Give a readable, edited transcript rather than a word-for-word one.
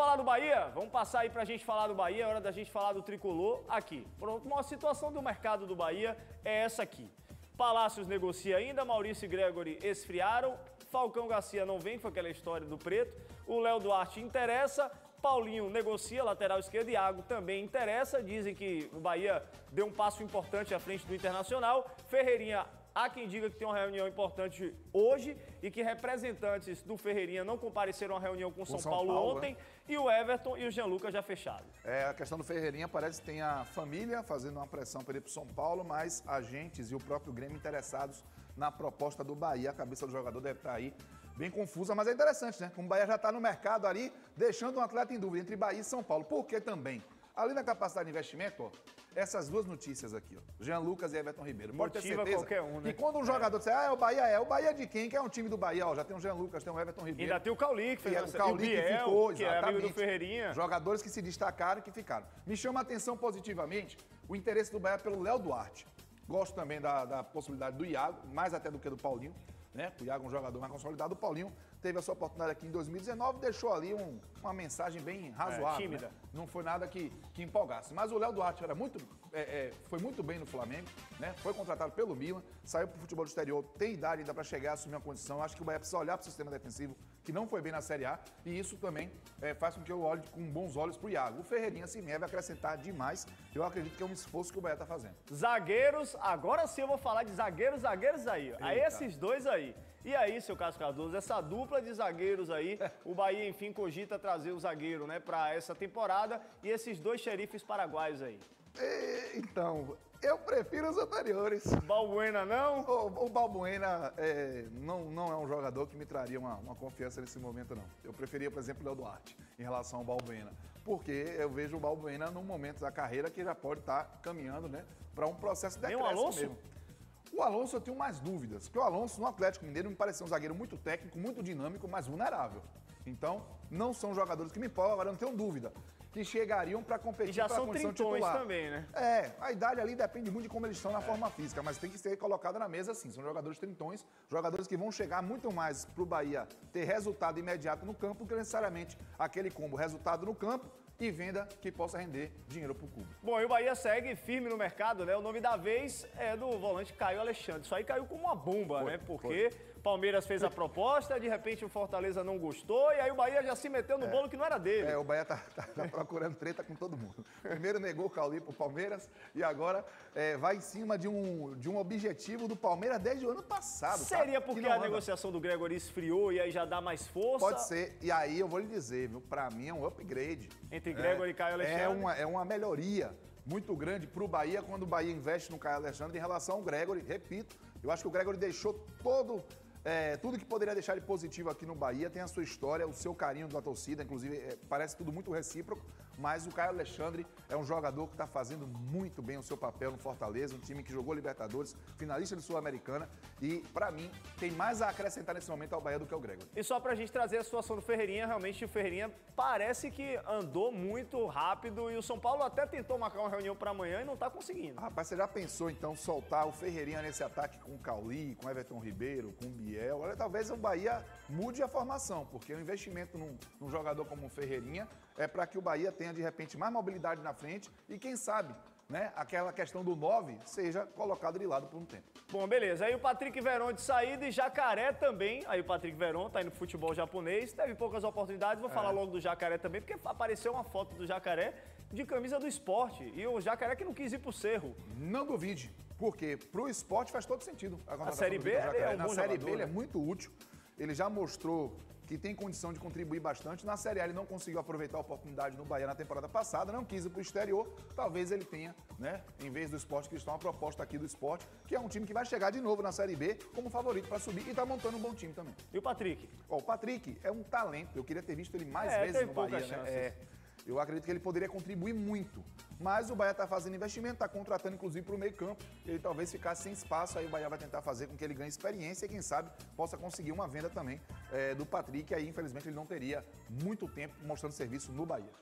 falar do Bahia? Vamos passar aí pra gente falar do Bahia, é hora da gente falar do tricolor aqui. Pronto, a situação do mercado do Bahia é essa aqui. Palacios negocia ainda, Maurício e Gregory esfriaram, Falcão Garcia não vem, foi aquela história do preto, o Léo Duarte interessa, Paulinho negocia, lateral esquerdo, Iago também interessa, dizem que o Bahia deu um passo importante à frente do Internacional, Ferreirinha, há quem diga que tem uma reunião importante hoje e que representantes do Ferreirinha não compareceram à reunião com o São Paulo ontem, né? E o Everton e o Gianluca já fecharam. É, a questão do Ferreirinha parece que tem a família fazendo uma pressão para ele para o São Paulo, mas agentes e o próprio Grêmio interessados na proposta do Bahia. A cabeça do jogador deve estar aí bem confusa, mas é interessante, né? Como o Bahia já está no mercado ali, deixando um atleta em dúvida entre Bahia e São Paulo. Por que também? Além da capacidade de investimento, ó, essas duas notícias aqui, ó, Jean Lucas e Everton Ribeiro. Pode ter certeza qualquer um, né? E quando um jogador disser, ah, é o Bahia de quem? Que é um time do Bahia, ó, já tem o Jean Lucas, tem o Everton Ribeiro. Ainda tem o Cauly, que fez o Cauly, que ficou, que exatamente, é amigo do Ferreirinha. Jogadores que se destacaram e que ficaram. Me chama a atenção positivamente o interesse do Bahia pelo Léo Duarte. Gosto também da possibilidade do Iago, mais até do que do Paulinho, né? O Iago é um jogador mais consolidado, o Paulinho teve a sua oportunidade aqui em 2019, deixou ali uma mensagem bem razoável, tímida, né? Não foi nada que empolgasse. Mas o Léo Duarte era foi muito bem no Flamengo, né? Foi contratado pelo Milan, saiu para o futebol do exterior, tem idade ainda para chegar a assumir uma condição. Eu acho que o Bahia precisa olhar para o sistema defensivo, que não foi bem na Série A, e isso também faz com que eu olhe com bons olhos para o Iago. O Ferreirinha se deve acrescentar demais, eu acredito que é um esforço que o Bahia está fazendo. Zagueiros, agora sim eu vou falar de zagueiros aí, ó. A esses dois aí. E aí, seu Cásco Cardoso, essa dupla de zagueiros aí, o Bahia, enfim, cogita trazer o zagueiro, né, para essa temporada, e esses dois xerifes paraguaios aí. Então, eu prefiro os anteriores. Balbuena não? O Balbuena não é um jogador que me traria uma confiança nesse momento, não. Eu preferia, por exemplo, o Léo Duarte em relação ao Balbuena, porque eu vejo o Balbuena num momento da carreira que já pode estar caminhando, né, para um processo de decréscimo mesmo. O Alonso eu tenho mais dúvidas, porque o Alonso no Atlético Mineiro me pareceu um zagueiro muito técnico, muito dinâmico, mas vulnerável. Então, não são jogadores que me empolgam, agora eu não tenho dúvida, que chegariam para competir pela condição titular. E já são trintões também, né? É, a idade ali depende muito de como eles estão na forma física, mas tem que ser colocada na mesa sim. São jogadores trintões, jogadores que vão chegar muito mais para o Bahia ter resultado imediato no campo, que necessariamente aquele combo resultado no campo e venda que possa render dinheiro para o clube. Bom, e o Bahia segue firme no mercado, né? O nome da vez é do volante Caio Alexandre. Isso aí caiu como uma bomba, né? Porque o Palmeiras fez a proposta, de repente o Fortaleza não gostou, e aí o Bahia já se meteu no bolo que não era dele. É, o Bahia tá procurando treta com todo mundo. Primeiro negou o Cauly pro Palmeiras e agora vai em cima de um objetivo do Palmeiras desde o ano passado. Seria porque a negociação do Gregory esfriou e aí já dá mais força? Pode ser. E aí eu vou lhe dizer, viu? Pra mim é um upgrade. Entre Gregory e Caio Alexandre. É uma melhoria muito grande para o Bahia quando o Bahia investe no Caio Alexandre em relação ao Gregory. Repito, eu acho que o Gregory deixou tudo que poderia deixar de positivo aqui no Bahia, tem a sua história, o seu carinho da torcida, inclusive parece tudo muito recíproco, mas o Caio Alexandre é um jogador que está fazendo muito bem o seu papel no Fortaleza, um time que jogou Libertadores, finalista do Sul-Americana, e para mim tem mais a acrescentar nesse momento ao Bahia do que ao Gregory. E só para a gente trazer a situação do Ferreirinha, realmente o Ferreirinha parece que andou muito rápido e o São Paulo até tentou marcar uma reunião para amanhã e não está conseguindo. Rapaz, você já pensou então soltar o Ferreirinha nesse ataque com o Cauly, com o Everton Ribeiro, com o Biel? Olha, talvez o Bahia mude a formação, porque o investimento num jogador como o Ferreirinha é para que o Bahia tenha, de repente, mais mobilidade na frente e, quem sabe, né, aquela questão do 9 seja colocado de lado por um tempo. Bom, beleza. Aí o Patrick Veron de saída e Jacaré também. Aí o Patrick Veron tá indo pro futebol japonês, teve poucas oportunidades. Vou falar logo do Jacaré também, porque apareceu uma foto do Jacaré de camisa do Esporte. E o Jacaré que não quis ir pro Cerro. Não duvide, porque pro Esporte faz todo sentido. A Série B, ele é muito útil. Ele já mostrou que tem condição de contribuir bastante. Na Série A ele não conseguiu aproveitar a oportunidade no Bahia na temporada passada, não quis ir para o exterior. Talvez ele tenha, né, em vez do Esporte Cristão, uma proposta aqui do Esporte, que é um time que vai chegar de novo na Série B como favorito para subir e está montando um bom time também. E o Patrick? Ó, o Patrick é um talento, eu queria ter visto ele mais vezes no Bahia, né? Eu acredito que ele poderia contribuir muito, mas o Bahia está fazendo investimento, está contratando inclusive para o meio campo, ele talvez ficasse sem espaço, aí o Bahia vai tentar fazer com que ele ganhe experiência e quem sabe possa conseguir uma venda também do Patrick, aí infelizmente ele não teria muito tempo mostrando serviço no Bahia.